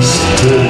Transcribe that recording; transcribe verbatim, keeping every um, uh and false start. Stay.